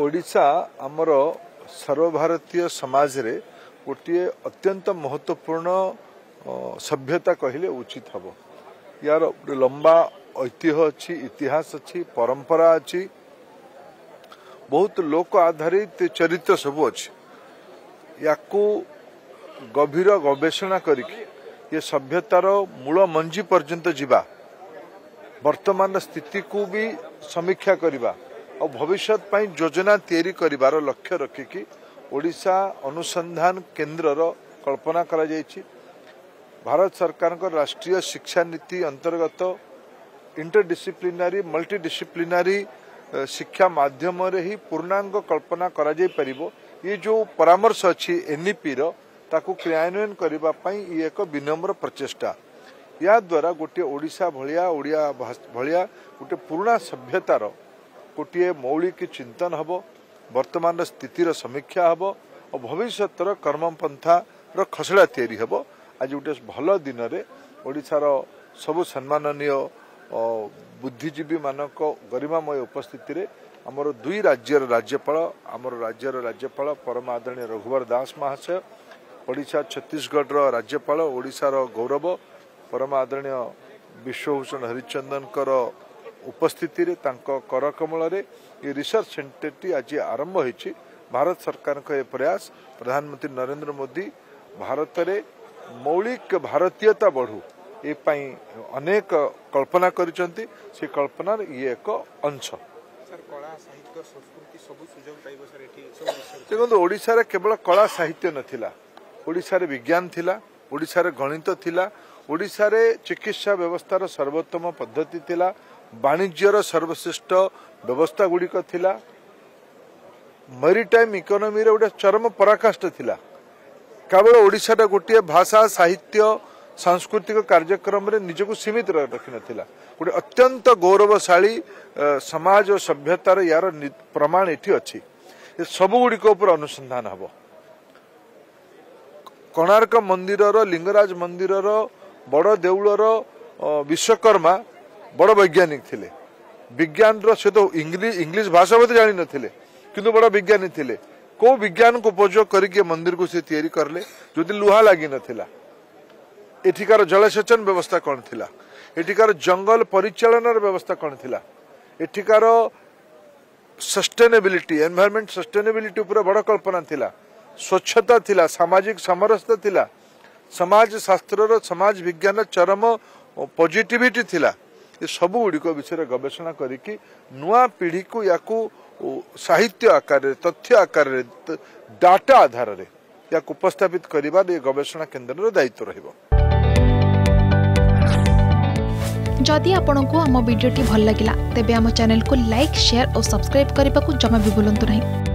ओडिशा आमर सर्वभारतीय समाज रे गोटे अत्यंत महत्वपूर्ण सभ्यता कहले उचित हम। यार लंबा ऐतिह्य अच्छी, इतिहास अच्छी, परंपरा अच्छी, बहुत लोक आधारित चरित्र सब अच्छी। या गभीर गवेषणा करके ये सभ्यतार मूल मंजी पर्यंत जीवा, वर्तमान स्थिति को भी समीक्षा करवा और भविष्य पर योजना तैयारी करिवार लक्ष्य रखिकी ओडिशा अनुसंधान केन्द्र कल्पना करा जायछि। भारत सरकार को राष्ट्रीय शिक्षा नीति अंतर्गत इंटरडिसिप्लिनारी मल्टीडिसिप्लिनारी शिक्षा माध्यम ही पूर्णांग कल्पना करा जाय परिबो। ये जो परामर्श अछि एनईपी रो ताकू क्रियान्वयन करिबा पई ये एक विनम्र प्रचेष्टा। या द्वारा गोटे ओडिशा भलिया ओडिया भलिया गोटे पुराना सभ्यतार गोटे मौलिक चिंतन हम, वर्तमान स्थितिर समीक्षा हम और भविष्यतर कर्मपंथार खसड़ा तैयारी हम। आज गोटे भल दिन में ओडिशार सबु सम्माननीय बुद्धिजीवी मानक गरिमामय उपस्थिति रे आमर दुई राज्यर राज्यपाल, आमर राज्यर राज्यपाल परम आदरणीय रघुवर दास महाशय, ओडिशा छत्तीसगढ़ राज्यपाल ओडिशार गौरव परम आदरणीय विश्वभूषण हरिचंदन उपस्थिति रे तांको करकमल रे ये रिसर्च सेंटरटी आज आरंभ होइछि। भारत सरकार का ये प्रयास प्रधानमंत्री नरेंद्र मोदी भारत रे मौलिक भारतीयता बढ़ू ए पई अनेक कल्पना करिसंती। से कल्पना ये एक अंश। कला साहित्य संस्कृति सब सुजोग पाइबो सर। एठी सब देखो ओडिसा रे केवल कला साहित्य नथिला, ओडिसा रे विज्ञान थिला, ओडिसा रे गणित थिला, ओडिसा रे चिकित्सा व्यवस्था सर्वोत्तम पद्धति थिला, वाणिज्यर सर्वश्रेष्ठ व्यवस्था गुड़िक थिला, मेरीटाइम इकोनोमी गोटे चरम पराकाष्ठ थिला। केवल ओडिशाटा गोटे भाषा साहित्य सांस्कृतिक कार्यक्रम रे निजको सीमित रखि नथिला, गोटे अत्यंत गौरवशाली समाज और सभ्यतार यार प्रमाण एठी अछि। ये सब गुड़िक ऊपर अनुसंधान हबो। कोणार्क मंदिर रो, लिंगराज मंदिर रो, बड़ देउल रो विश्वकर्मा बड़ वैज्ञानिक थिले, विज्ञान रो से तो इंग्लिश भाषा मत जानि नथिले किंतु बड़ विज्ञानी थिले। को विज्ञान को उपयोग करके मंदिर को से तैयारी करले जदि लुहा लागी नथिला। एठिकार जलसेचन व्यवस्था कौन थिला, एठिकार जंगल परिचालन व्यवस्था कौन थिला, एठिकार सस्टेनेबिलिटी एनवायरमेंट सस्टेनेबिलिटी ऊपर बड़ कल्पना थिला, स्वच्छता थिला, सामाजिक समरसता थिला, समाज शास्त्र रो समाज विज्ञान चरम पॉजिटिविटी थिला। ये सब गुड़िक विषय गवेषणा करके नूआ पीढ़ी को या साहित्य आकार तथ्य आकार डाटा आधार रे या उपस्थापित करिबा ये गवेषणा केन्द्र दायित्व रहिबो। जदि आपण को आम वीडियो भल लगिला तेबे आम चैनल को लाइक शेयर और सब्सक्राइब करने को जमा भी भूलु नहीं।